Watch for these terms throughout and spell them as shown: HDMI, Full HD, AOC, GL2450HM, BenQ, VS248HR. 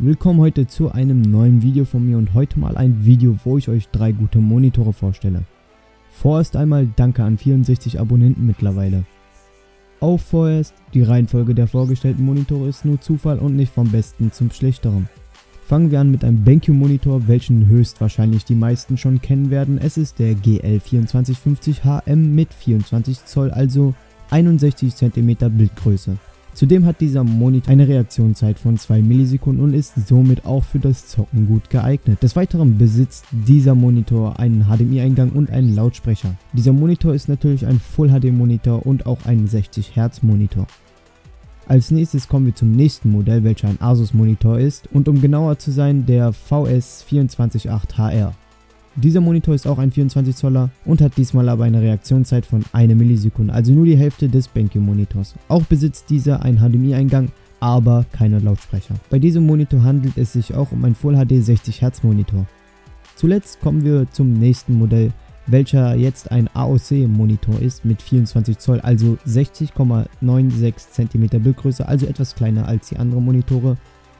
Willkommen heute zu einem neuen Video von mir und heute mal ein Video, wo ich euch drei gute Monitore vorstelle. Vorerst einmal danke an 64 Abonnenten mittlerweile. Auch vorerst, die Reihenfolge der vorgestellten Monitore ist nur Zufall und nicht vom Besten zum Schlechteren. Fangen wir an mit einem BenQ Monitor, welchen höchstwahrscheinlich die meisten schon kennen werden. Es ist der GL2450HM mit 24 Zoll, also 61 cm Bildgröße. Zudem hat dieser Monitor eine Reaktionszeit von 2 Millisekunden und ist somit auch für das Zocken gut geeignet. Des Weiteren besitzt dieser Monitor einen HDMI-Eingang und einen Lautsprecher. Dieser Monitor ist natürlich ein Full-HD-Monitor und auch ein 60-Hz-Monitor. Als nächstes kommen wir zum nächsten Modell, welcher ein Asus-Monitor ist und um genauer zu sein, der VS248HR. Dieser Monitor ist auch ein 24 Zoller und hat diesmal aber eine Reaktionszeit von 1 Millisekunde, also nur die Hälfte des BenQ Monitors. Auch besitzt dieser einen HDMI-Eingang, aber keine Lautsprecher. Bei diesem Monitor handelt es sich auch um einen Full HD 60 Hz Monitor. Zuletzt kommen wir zum nächsten Modell, welcher jetzt ein AOC Monitor ist mit 24 Zoll, also 60,96 cm Bildgröße, also etwas kleiner als die anderen Monitore.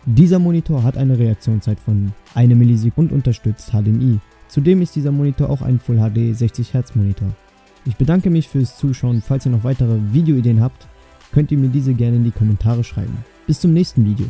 Dieser Monitor hat eine Reaktionszeit von 1 Millisekunde und unterstützt HDMI. Zudem ist dieser Monitor auch ein Full HD 60 Hz Monitor. Ich bedanke mich fürs Zuschauen. Falls ihr noch weitere Videoideen habt, könnt ihr mir diese gerne in die Kommentare schreiben. Bis zum nächsten Video.